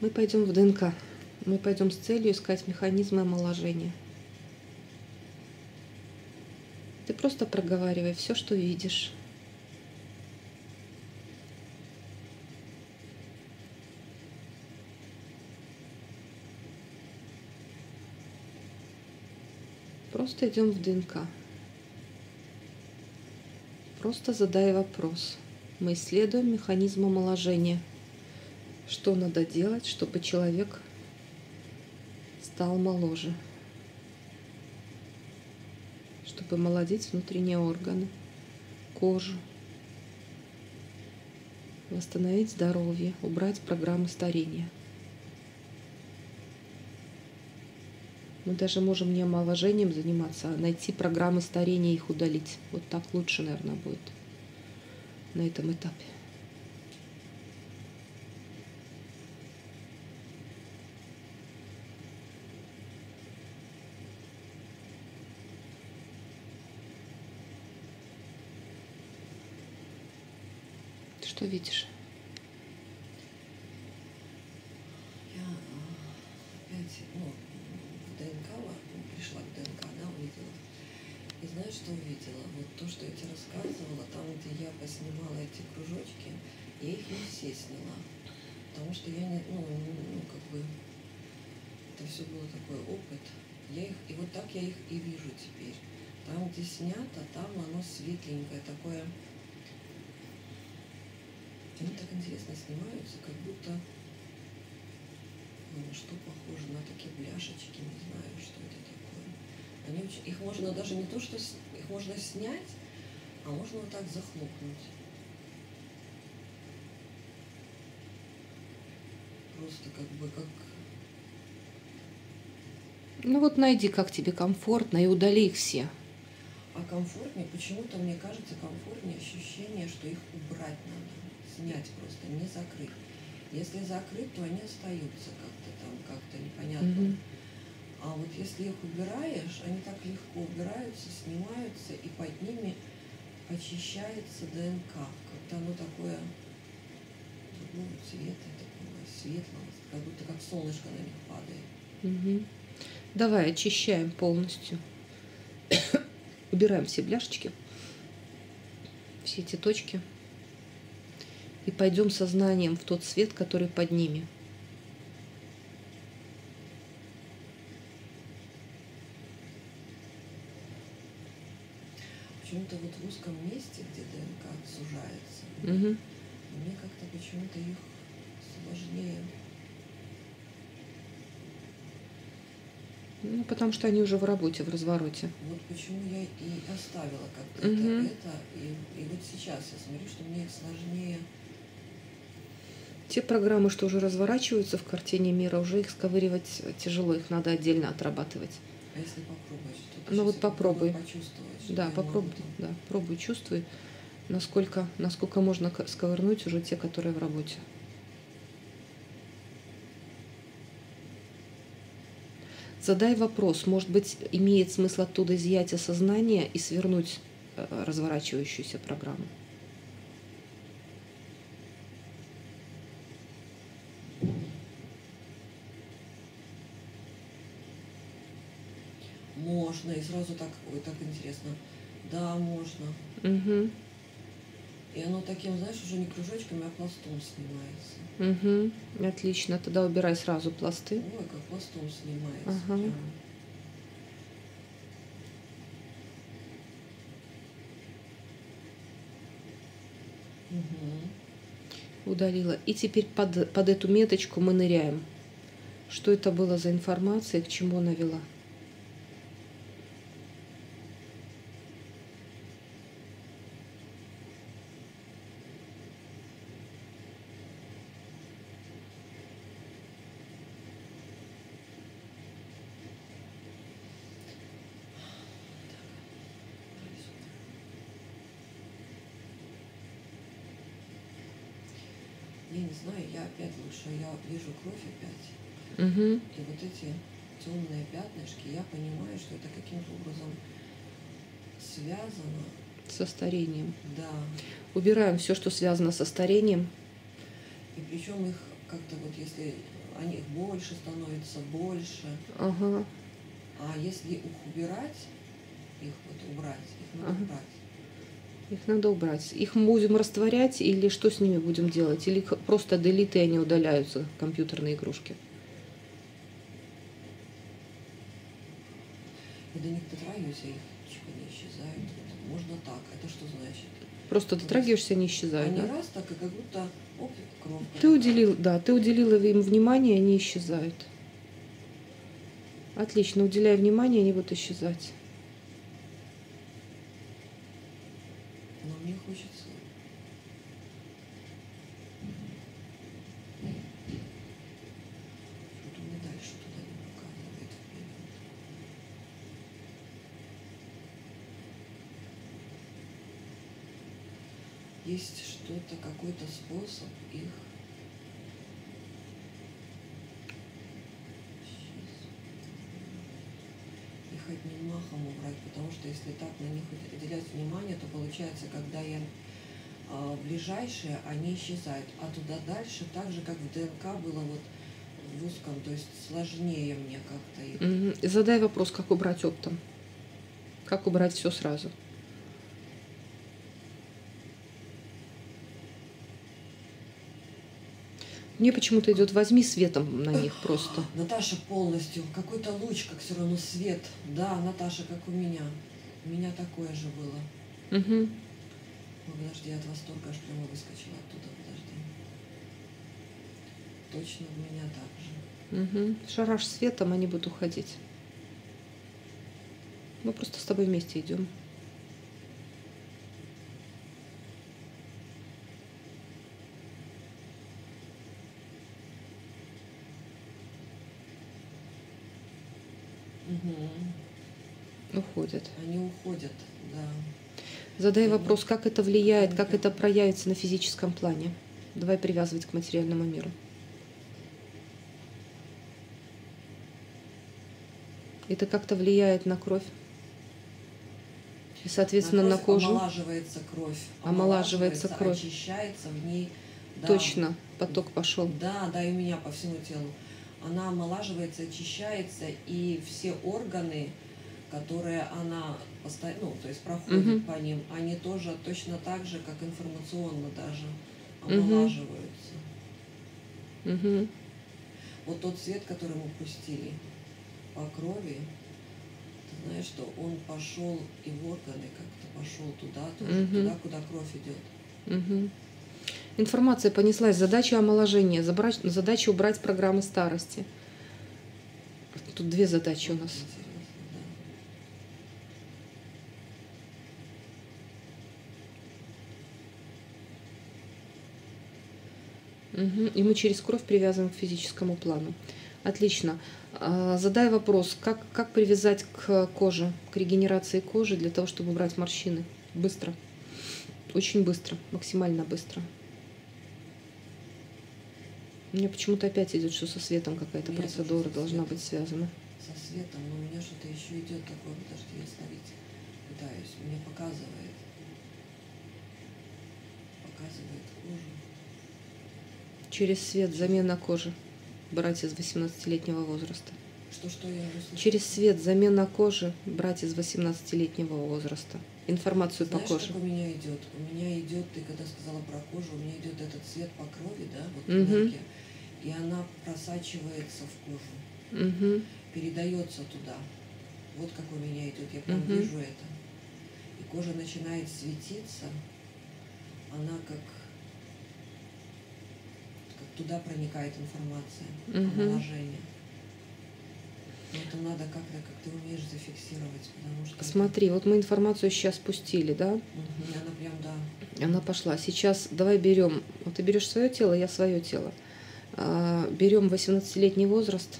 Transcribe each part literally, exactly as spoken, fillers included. Мы пойдем в ДНК. Мы пойдем с целью искать механизмы омоложения. Ты просто проговаривай все, что видишь. Просто идем в ДНК. Просто задай вопрос. Мы исследуем механизм омоложения. Что надо делать, чтобы человек стал моложе? Чтобы омолодить внутренние органы, кожу, восстановить здоровье, убрать программы старения. Мы даже можем не омоложением заниматься, а найти программы старения и их удалить. Вот так лучше, наверное, будет на этом этапе. Ты что видишь? Я опять... Ну... пришла к ДНК, да, увидела. И знаешь, что увидела? Вот то, что я тебе рассказывала, там, где я поснимала эти кружочки, я их не все сняла. Потому что я не, ну, ну, как бы, это все было такой опыт. Я их, и вот так я их и вижу теперь. Там, где снято, там оно светленькое, такое. Они так интересно снимаются, как будто... Ну, что похоже на такие бляшечки, не знаю, что это такое. Они очень... Их можно даже не то, что... С... Их можно снять, а можно вот так захлопнуть. Просто как бы как... Ну вот найди, как тебе комфортно, и удали их все. А комфортнее, почему-то мне кажется, комфортнее ощущение, что их убрать надо, снять просто, не закрыть. Если закрыть, то они остаются как-то там, как-то непонятно. Mm-hmm. А вот если их убираешь, они так легко убираются, снимаются, и под ними очищается ДНК. Как-то оно такое другого цвета, такого светлого, как будто как солнышко на них падает. Mm-hmm. Давай очищаем полностью. Убираем все бляшечки, все эти точки. И пойдем сознанием в тот свет, который под ними. Почему-то вот в узком месте, где ДНК сужается, угу. Мне как-то почему-то их сложнее. Ну, потому что они уже в работе, в развороте. Вот почему я и оставила как-то угу. это, это и, и вот сейчас я смотрю, что мне их сложнее. Те программы, что уже разворачиваются в картине мира, уже их сковыривать тяжело, их надо отдельно отрабатывать. А если попробовать, то ну вот попробуй. Да, попробуй, да, пробуй, чувствуй, насколько, насколько можно сковырнуть уже те, которые в работе. Задай вопрос, может быть, имеет смысл оттуда изъять осознание и свернуть разворачивающуюся программу. Можно, и сразу так, ой, так интересно. Да, можно. Угу. И оно таким, знаешь, уже не кружочками, а пластом снимается. Угу. Отлично, тогда убирай сразу пласты. Ой, как пластом снимается. Ага. Прям. Угу. Удалила. И теперь под, под эту меточку мы ныряем. Что это было за информация, к чему она вела? Я не знаю, я опять лучше, я вижу кровь опять. Угу. И вот эти темные пятнышки, я понимаю, что это каким-то образом связано... Со старением. Да. Убираем все, что связано со старением. И причем их как-то вот, если они больше становятся, больше. Ага. А если их убирать, их вот убрать, их надо ага. убрать. Их надо убрать. Их мы будем растворять или что с ними будем делать? Или просто делиты, они удаляются, компьютерные игрушки? Да не дотрагивайся, они исчезают. Можно так. Это что значит? Просто дотрагиваешься, они исчезают. Они да? раз так, и как будто оп, кнопка. Ты уделил, да, ты уделила им внимание, они исчезают. Отлично, уделяя внимание, они будут исчезать. Но мне хочется. Что-то мне дальше туда не показывает. Есть что-то, какой-то способ их. Одним махом убрать, потому что если так на них уделять внимание, то получается, когда я э, ближайшие, они исчезают, а туда дальше, так же, как в ДНК было вот в узком, то есть сложнее мне как-то. Mm-hmm. Задай вопрос, как убрать оптом? Как убрать все сразу? Мне почему-то идет, возьми светом на них просто. Наташа полностью, какой-то луч, как все равно свет. Да, Наташа, как у меня. У меня такое же было. Угу. Ой, подожди, от восторга аж прямо выскочила оттуда, подожди. Точно у меня так же. Угу. Шараш светом, они будут уходить. Мы просто с тобой вместе идем. Уходят. Они уходят, да. Задай вопрос, как это влияет, как это проявится на физическом плане. Давай привязывать к материальному миру. Это как-то влияет на кровь. И, соответственно, на, кровь, на кожу. Омолаживается кровь. Омолаживается, омолаживается кровь. Очищается в ней. Да. Точно, поток пошел. Да, да, и у меня по всему телу. Она омолаживается, очищается, и все органы, которые она постоянно, ну, то есть проходит угу. по ним, они тоже точно так же, как информационно даже омолаживаются. Угу. Вот тот свет, который мы пустили по крови, ты знаешь, что он пошел и в органы как-то пошел туда, тоже, угу. туда, куда кровь идет. Угу. Информация понеслась. Задача омоложения, задача убрать программы старости. Тут две задачи у нас. Угу. И мы через кровь привязываем к физическому плану. Отлично. Задай вопрос, как, как привязать к коже, к регенерации кожи для того, чтобы убрать морщины? Быстро. Очень быстро, максимально быстро. У меня почему-то опять идет, что со светом какая-то процедура должна светом. быть связана. Со светом, но у меня что-то еще идет такое, подожди, я остановить пытаюсь. Мне показывает. Показывает кожу. Через свет замена кожи. Брать из восемнадцатилетнего возраста. Что, что я уже Через свет замена кожи. Брать из восемнадцатилетнего возраста. Информацию Знаешь, по коже. Как у меня идет? У меня идет, ты когда сказала про кожу, у меня идет этот цвет по крови, да, вот угу. энергия, и она просачивается в кожу, угу. передается туда. Вот как у меня идет, я прям угу. вижу это. И кожа начинает светиться, она как, как туда проникает информация, угу. омоложение. Это надо как-то, как ты умеешь, зафиксировать, потому что... Смотри, это... вот мы информацию сейчас пустили, да? Угу. Она прям, да. Она пошла. Сейчас давай берем... Вот ты берешь свое тело, я свое тело. А, берем восемнадцатилетний возраст.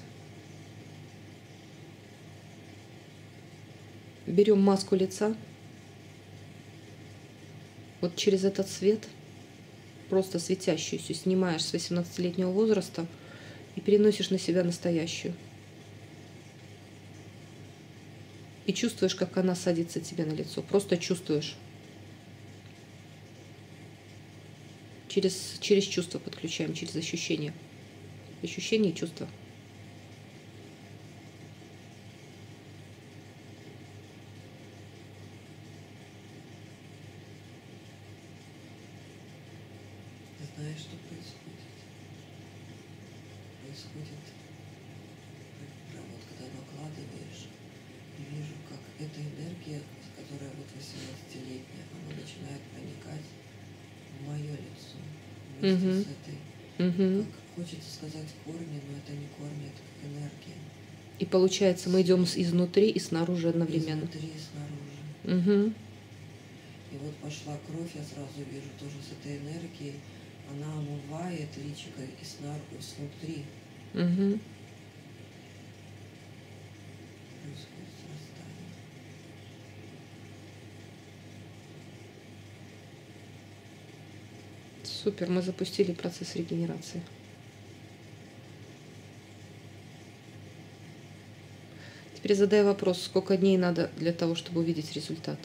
Берем маску лица. Вот через этот свет, просто светящуюся, снимаешь с восемнадцатилетнего возраста и переносишь на себя настоящую. И чувствуешь, как она садится тебе на лицо. Просто чувствуешь. Через, через чувство подключаем, через ощущение. ощущения и чувства. Ты знаешь, что происходит? Происходит прям вот, когда накладываешь, и вижу, как эта энергия, которая вот восемнадцатилетняя, она начинает проникать в мое лицо вместе mm-hmm. с этой. Mm-hmm. Как хочется сказать корни, но это не корни, это как энергия. И получается, мы идем изнутри и снаружи одновременно. Изнутри и снаружи. Mm-hmm. И вот пошла кровь, я сразу вижу тоже с этой энергией. Она омывает личико и снаружи, снутри. Угу. Происходит срастание. Супер, мы запустили процесс регенерации. Теперь задай вопрос, сколько дней надо для того, чтобы увидеть результат?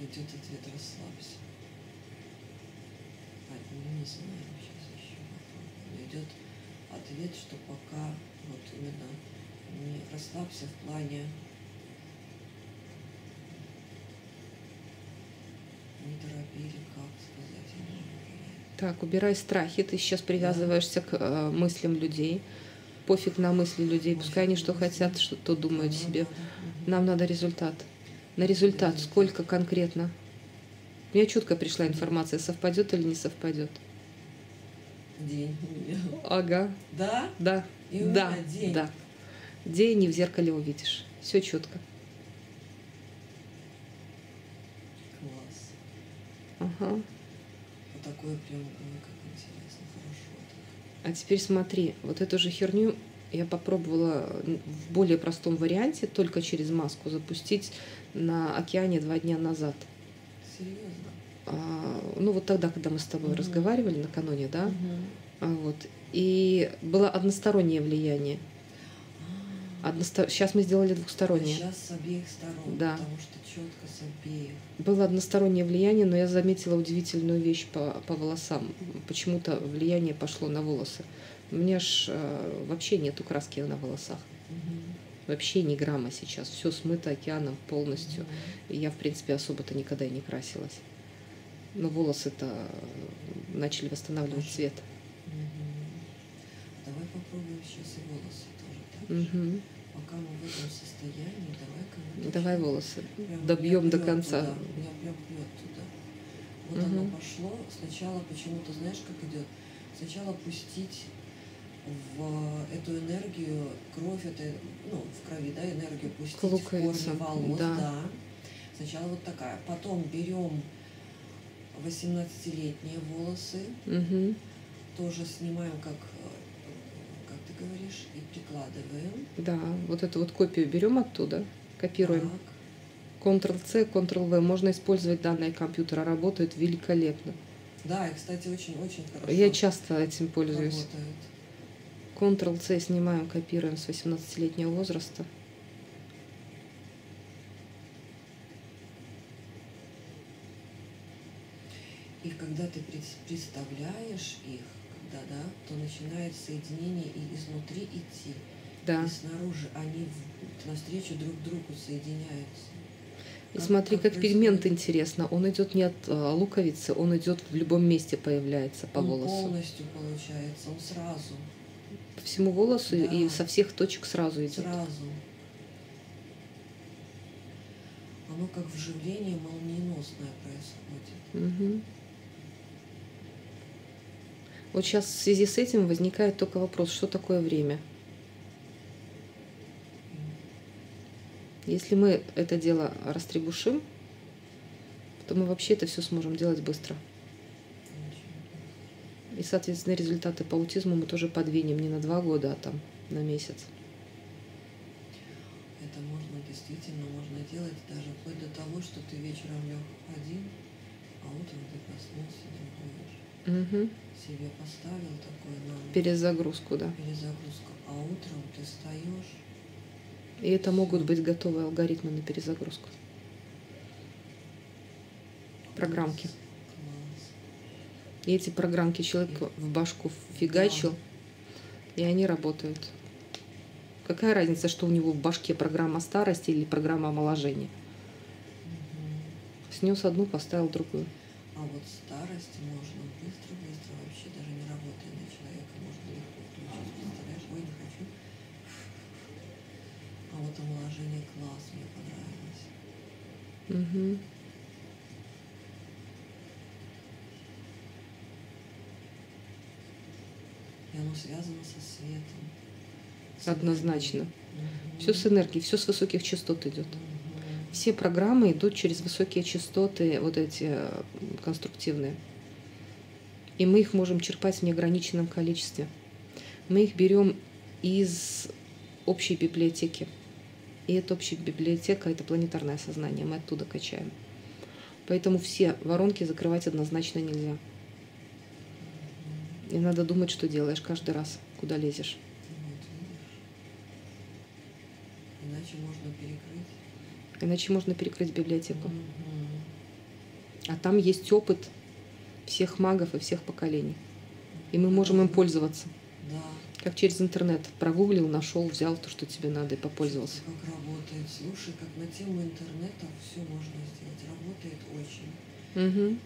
Идет ответ «расслабься». А, ну, не знаю, сейчас еще попробую. Идет ответ, что пока вот именно не расслабься в плане не торопи, как сказать. Так, убирай страхи, ты сейчас привязываешься да. к э, мыслям людей. Пофиг на мысли людей, пофиг, пускай они что мысли. хотят, что-то думают да, себе. Да, да. Нам надо результат. На результат сколько конкретно? У меня четко пришла информация, совпадет или не совпадет. День. Ага. Да? Да. И у да. меня день. Да. День не в зеркале увидишь. Все четко. Класс. Ага. Вот такое прям, ну, как интересно, хорошо. А теперь смотри, вот эту же херню. Я попробовала в более простом варианте, только через маску, запустить на океане два дня назад. Серьезно? А, ну, вот тогда, когда мы с тобой угу. разговаривали накануне, да? Угу. А, вот. И было одностороннее влияние. Одностор... Сейчас мы сделали двухстороннее. А сейчас с обеих сторон, да. потому что четко с обеих. Было одностороннее влияние, но я заметила удивительную вещь по, по волосам. Почему-то влияние пошло на волосы. У меня ж э, вообще нету краски на волосах. Угу. Вообще ни грамма сейчас. Все смыто океаном полностью. Угу. И я, в принципе, особо-то никогда и не красилась. Но волосы-то начали восстанавливать Хорошо. цвет. Угу. Давай попробуем сейчас и волосы тоже. Так угу. Пока мы в этом состоянии, давай-ка... Давай волосы. Прям добьем до конца. Туда. Меня прям плет туда. Вот угу. оно пошло. Сначала почему-то, знаешь, как идет? Сначала пустить... в эту энергию, кровь, это, ну, в крови, да, энергию пустить Клукается. в корни волос, да. да. Сначала вот такая. Потом берем восемнадцатилетние волосы, угу. тоже снимаем, как, как ты говоришь, и прикладываем. Да, вот эту вот копию берем оттуда, копируем. Контрол-С, Контрол-В. Можно использовать данные компьютера, работают великолепно. Да, и, кстати, очень-очень хорошо. Я часто этим пользуюсь. Работает. Контрол-С снимаем, копируем с восемнадцатилетнего возраста. И когда ты представляешь их, когда, да, то начинает соединение и изнутри идти, да. и снаружи. Они навстречу друг другу соединяются. И как, смотри, как, как пигмент интересно. Он идет не от а, луковицы, он идет в любом месте, появляется по он волосу. Полностью получается, он сразу. По всему волосу да. и со всех точек сразу идет. Сразу. Оно как вживление молниеносное происходит. Угу. Вот сейчас в связи с этим возникает только вопрос, что такое время? Если мы это дело растребушим, то мы вообще это все сможем делать быстро. И, соответственно, результаты по аутизму мы тоже подвинем не на два года, а там на месяц. Это можно действительно можно делать даже вплоть до того, что ты вечером лег один, а утром ты проснулся, другой угу. себе поставил такой навык. Перезагрузку, да. Перезагрузку. А утром ты встаешь. И это могут быть готовые алгоритмы на перезагрузку. Программки. И эти программки человек в башку фигачил, и они работают. Какая разница, что у него в башке программа старости или программа омоложения? Снес одну, поставил другую. А вот старость можно быстро-быстро, вообще даже не работая на человека, можно легко включить. Представляешь, ой, не хочу. А вот омоложение класс, мне понравилось. Угу. И оно связано со светом. С Однозначно. Угу. Все с энергией, все с высоких частот идет. Угу. Все программы идут через высокие частоты, вот эти конструктивные. И мы их можем черпать в неограниченном количестве. Мы их берем из общей библиотеки. И эта общая библиотека – это планетарное сознание, мы оттуда качаем. Поэтому все воронки закрывать однозначно нельзя. И надо думать, что делаешь каждый раз, куда лезешь. Вот, иначе можно перекрыть. Иначе можно перекрыть библиотеку. Угу. А там есть опыт всех магов и всех поколений. И мы можем им пользоваться. Да. Как через интернет. Прогуглил, нашел, взял то, что тебе надо, и попользовался. Как работает. Слушай, как на тему интернета все можно сделать. Работает очень. Угу.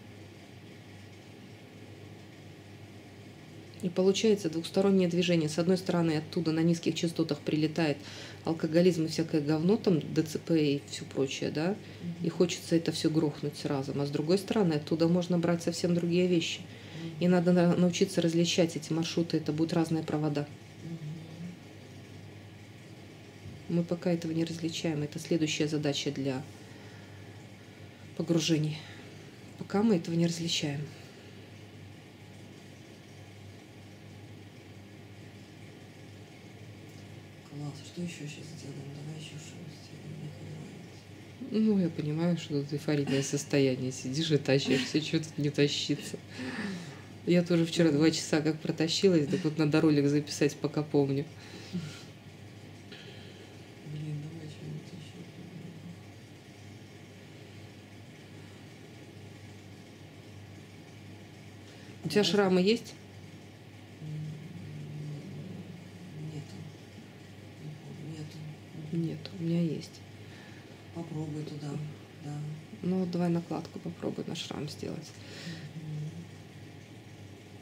И получается двухстороннее движение. С одной стороны, оттуда на низких частотах прилетает алкоголизм и всякое говно, там ДЦП и все прочее, да, mm-hmm. и хочется это все грохнуть сразу. А с другой стороны, оттуда можно брать совсем другие вещи. Mm-hmm. И надо научиться различать эти маршруты, это будут разные провода. Mm-hmm. Мы пока этого не различаем, это следующая задача для погружений. Пока мы этого не различаем. Что еще сейчас сделаем? Давай еще что-нибудь сделаем. Ну, я понимаю, что тут эйфорийное состояние. Сидишь и тащишься, что тут не тащиться. Я тоже вчера два часа как протащилась, так вот надо ролик записать, пока помню. Блин, давай что-нибудь еще. У тебя шрамы есть? У меня есть. Попробуй туда, да. Ну, давай накладку попробуй на шрам сделать.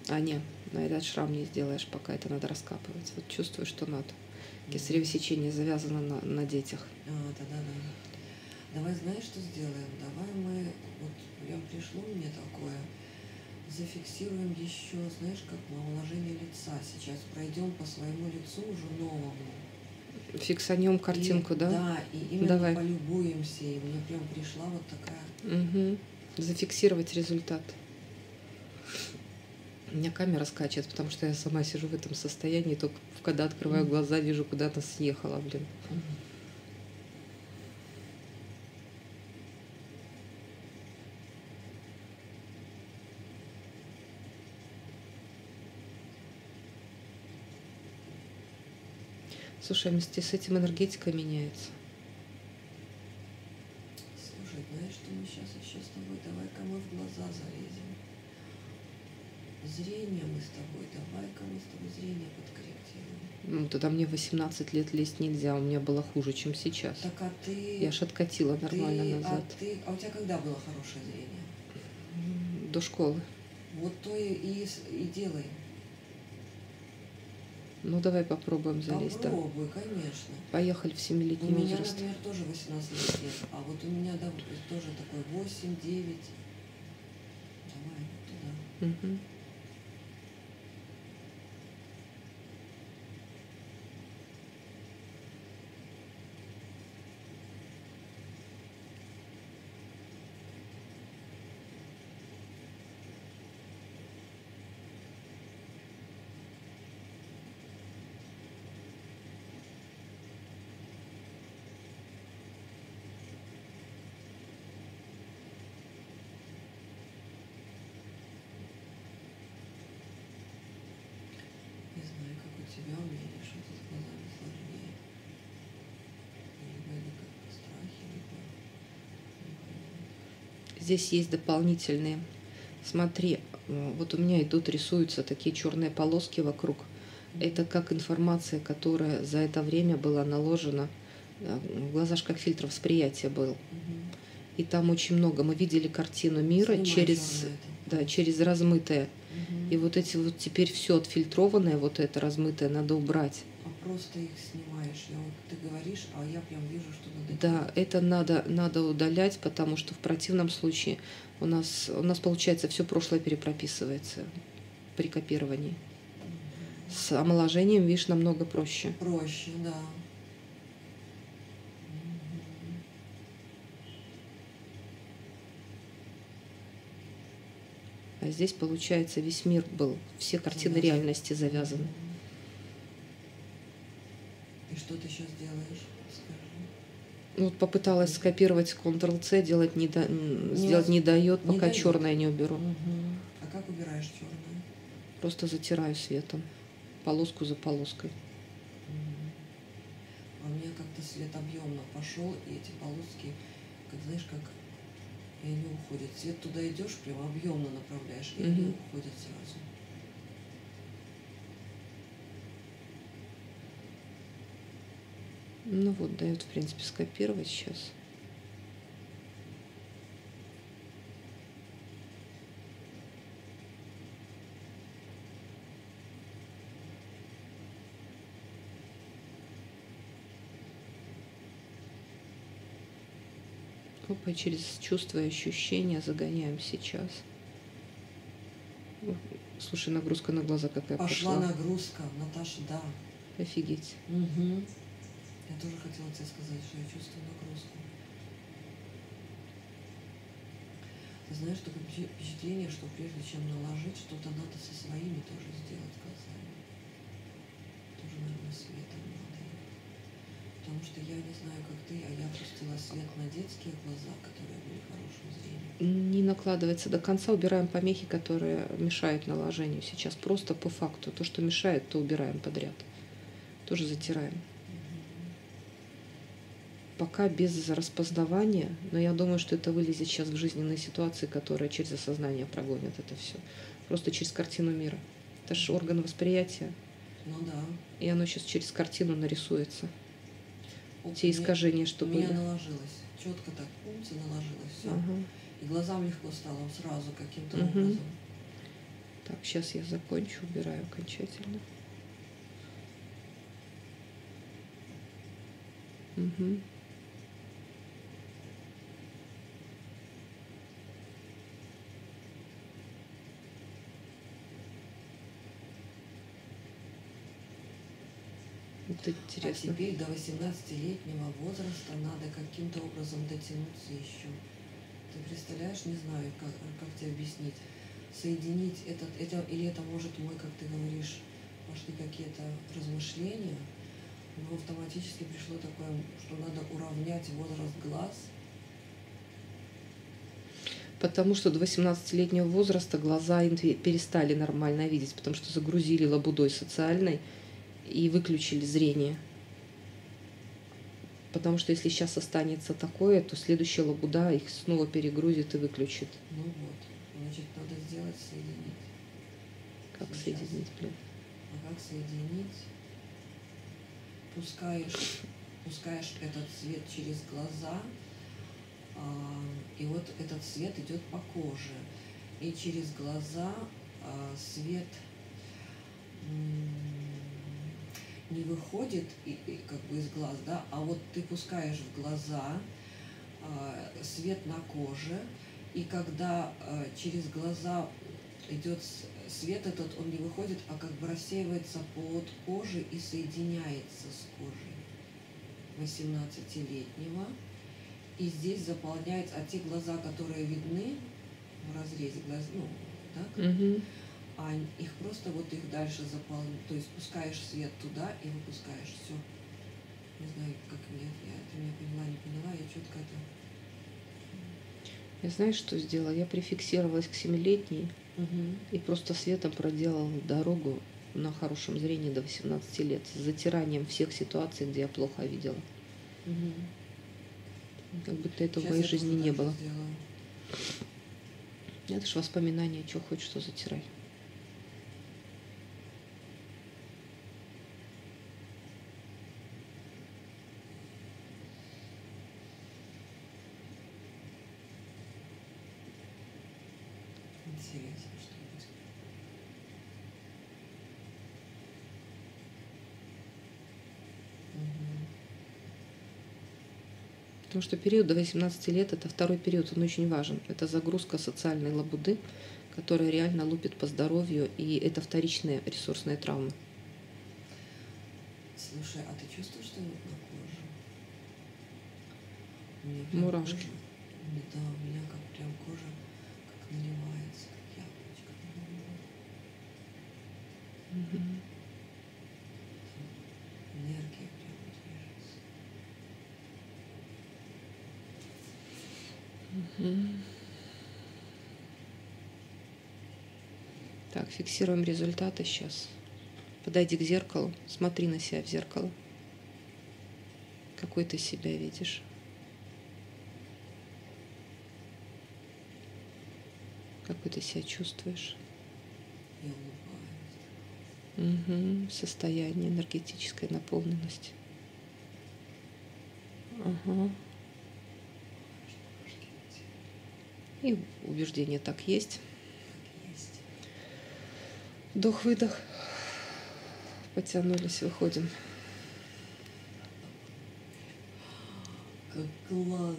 Mm-hmm. А, нет, на этот шрам не сделаешь, пока это надо раскапывать. Вот чувствую, что надо. Mm-hmm. Кесарево сечение завязано на, на детях. А, тогда да. Давай, знаешь, что сделаем? Давай мы, вот прям пришло мне такое, зафиксируем еще, знаешь, как на омоложение лица. Сейчас пройдем по своему лицу уже новому. Фиксанем картинку, и, да? Да, и именно Давай. полюбуемся. И мне прям пришла вот такая. Угу. Зафиксировать результат. У меня камера скачет, потому что я сама сижу в этом состоянии, только когда открываю угу. глаза, вижу, куда-то съехала, блин. Угу. Слушай, вместе с этим энергетика меняется. Слушай, знаешь, что мы сейчас еще с тобой? Давай-ка мы в глаза залезем. Зрение мы с тобой, давай-ка мы с тобой зрение подкорректируем. Ну, тогда мне восемнадцать лет лезть нельзя, у меня было хуже, чем сейчас. Так, а ты... Я ж откатила нормально ты, назад. А, ты... а у тебя когда было хорошее зрение? До школы. Вот то и, и, и делай. Ну, давай попробуем залезть. Попробуй, да. конечно. Поехали в семилетний возраст. У меня, возраст. например, тоже восемнадцать лет. А вот у меня да, тоже такой восемь, девять. Давай, туда. Угу. Тебя у меня решится с глазами сложнее. Либо это как-то страхи, либо... Здесь есть дополнительные смотри, вот у меня идут, рисуются такие черные полоски вокруг. Это как информация, которая за это время была наложена. В глазах как фильтр восприятия был. И там очень много. Мы видели картину мира через, да, через размытое. Угу. И вот эти вот теперь все отфильтрованное, вот это размытое, надо убрать. А просто их снимаешь. Я вот, ты говоришь, а я прям вижу, что надо. Да, это надо, надо удалять, потому что в противном случае у нас, у нас получается все прошлое перепрописывается при копировании. Угу. С омоложением, видишь, намного проще. Проще, да. А здесь, получается, весь мир был, все картины реальности завязаны. И что ты сейчас делаешь? Скажи. Вот попыталась скопировать контрол-С, делать не, да... не сделать раз... не дает, не пока дает. Черное не уберу. Угу. А как убираешь черное? Просто затираю светом, полоску за полоской. Угу. А у меня как-то свет объемно пошел, и эти полоски, как знаешь, как... И они уходят. Свет туда идешь, прям объемно направляешь, и они уходят сразу. Ну вот, дает, в принципе, скопировать сейчас. Опа, через чувства и ощущения загоняем сейчас. Слушай, нагрузка на глаза какая пошла. Пошла нагрузка, Наташа, да. Офигеть. Угу. Я тоже хотела тебе сказать, что я чувствую нагрузку. Ты знаешь, такое впечатление, что прежде чем наложить что-то, надо со своими тоже сделать глазами. Тоже, наверное, светом надо. Потому что я не знаю, как ты, а я пустила свет на детские глаза, которые были хорошего зрения. Не накладывается до конца, убираем помехи, которые мешают наложению сейчас. Просто по факту. То, что мешает, то убираем подряд. Тоже затираем. Угу. Пока без распознавания, но я думаю, что это вылезет сейчас в жизненные ситуации, которые через осознание прогонят это все. Просто через картину мира. Это же орган восприятия. Ну да. И оно сейчас через картину нарисуется. Те искажения, что были. У меня наложилось. Четко так, умница, наложилось. Все. Ага. И глазам легко стало сразу каким-то угу. образом. Так, сейчас я закончу, убираю окончательно. Угу. Интересно. А теперь до восемнадцатилетнего возраста надо каким-то образом дотянуться еще. Ты представляешь, не знаю, как, как тебе объяснить. Соединить этот, это, или это может мой, как ты говоришь, пошли какие-то размышления, но автоматически пришло такое, что надо уравнять возраст глаз. Потому что до восемнадцатилетнего возраста глаза перестали нормально видеть, потому что загрузили лабудой социальной. И выключили зрение. Потому что если сейчас останется такое, то следующая лабуда их снова перегрузит и выключит. Ну вот. Значит, надо сделать соединить. Как сейчас. Соединить, блин? А как соединить? Пускаешь, пускаешь этот свет через глаза, и вот этот свет идет по коже. И через глаза свет... не выходит и, и, как бы из глаз, да, а вот ты пускаешь в глаза э, свет на коже, и когда э, через глаза идет свет этот, он не выходит, а как бы рассеивается под кожей и соединяется с кожей восемнадцатилетнего. И здесь заполняется, а те глаза, которые видны в разрезе глаз, ну, так? Mm-hmm. А их просто вот их дальше заполнить. То есть пускаешь свет туда и выпускаешь все. Не знаю, как нет, я это не поняла, не поняла, я четко это. Я знаешь, что сделала? Я прификсировалась к семилетней угу. и просто светом проделала дорогу на хорошем зрении до восемнадцати лет с затиранием всех ситуаций, где я плохо видела. Угу. Как будто это в моей жизни не было. Сделаю. Это же воспоминания, что хоть что затирай. Интересно, что будет. Угу. Потому что период до восемнадцати лет – это второй период, он очень важен. Это загрузка социальной лабуды, которая реально лупит по здоровью, и это вторичные ресурсные травмы. Слушай, а ты чувствуешь, что на коже? Мурашки. Кожа, да, у меня как прям кожа как наливается, как яблочко. Угу. Энергия прям движется. Угу. Так, фиксируем результаты сейчас. Подойди к зеркалу, смотри на себя в зеркало. Какой ты себя видишь? Какой ты себя чувствуешь? Я улыбаюсь. Угу. Состояние энергетической наполненности. Угу. И убеждение так есть. есть. Вдох-выдох. Потянулись, выходим. Как классно.